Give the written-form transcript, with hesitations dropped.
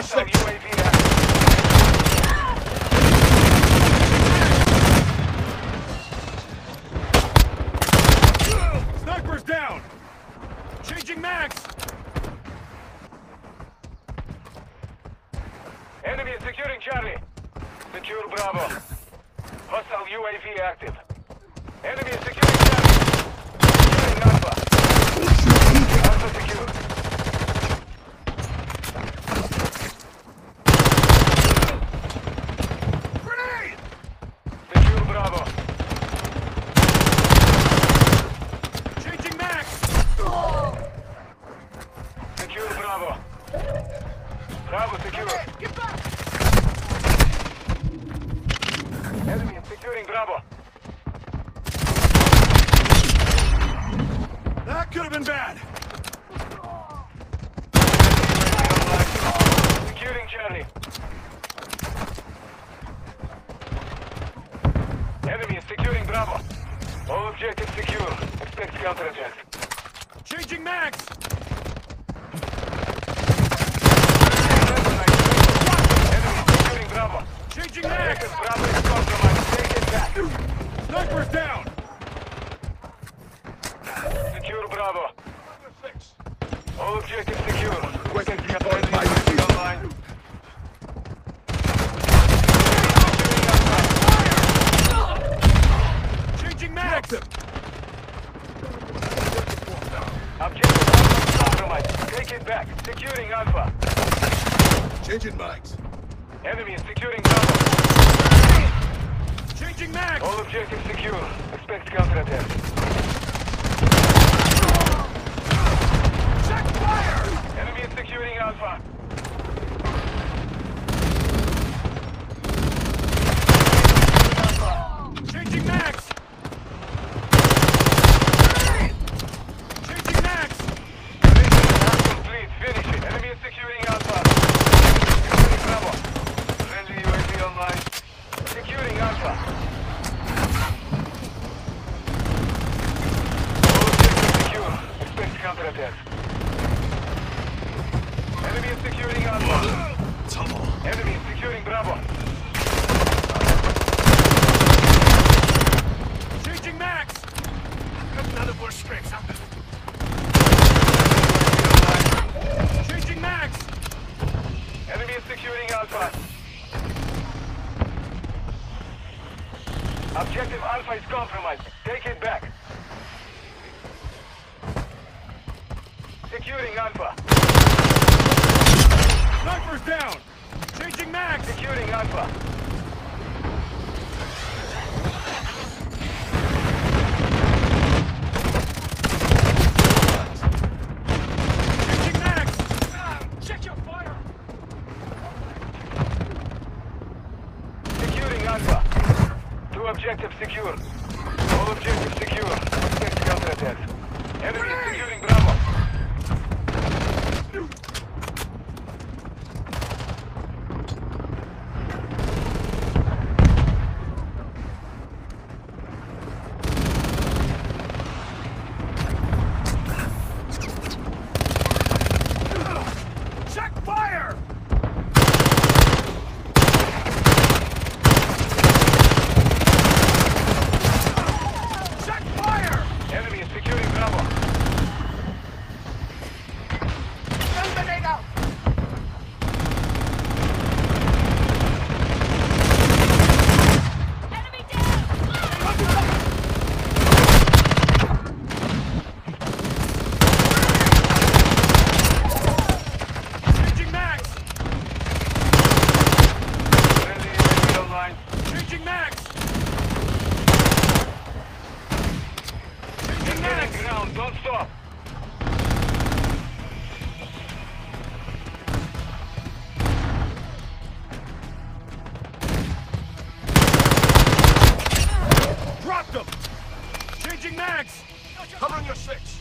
6. Sniper's down. Changing max. Enemy is securing Charlie. Secure Bravo. Hostile UAV active. Enemy is securing Alpha. Alpha secure. Grenade! Secure Bravo. Changing max. Secure Bravo. Bravo secure. Get back. Enemy is securing Bravo. That could have been bad! Securing Charlie. Enemy is securing Bravo. All objectives secure. Expect counterattack. Changing max! Enemy is securing Bravo. Changing max! Bravo is compromised. Take it back. Sniper's down! Secure Bravo. 6. All objectives secure. Weapons captured by the online. Changing max. Objective Alpha compromised. Take it back. Securing Alpha. Changing max. Enemy is securing Bravo. Changing max. All objectives secure. Expect counterattack. Enemy is securing Alpha. Changing max. Changing max. Complete. Finish it. Enemy is securing Alpha. Securing Bravo. Friendly UAV online. Securing Alpha. All objectives secure. Expect counterattack. Enemy is securing Alpha. Enemy is securing Bravo. Changing Max. Got another more strikes. Changing Max. Enemy is securing Alpha. Objective Alpha is compromised. Take it back. Securing Alpha. Sniper's down! Changing max! Securing Alpha. Changing max! Check your fire! Securing Alpha. 2 objectives secure. All objectives secure. Expect counterattack. Enemy securing Bravo. Dropped him! Changing mags! Covering your 6.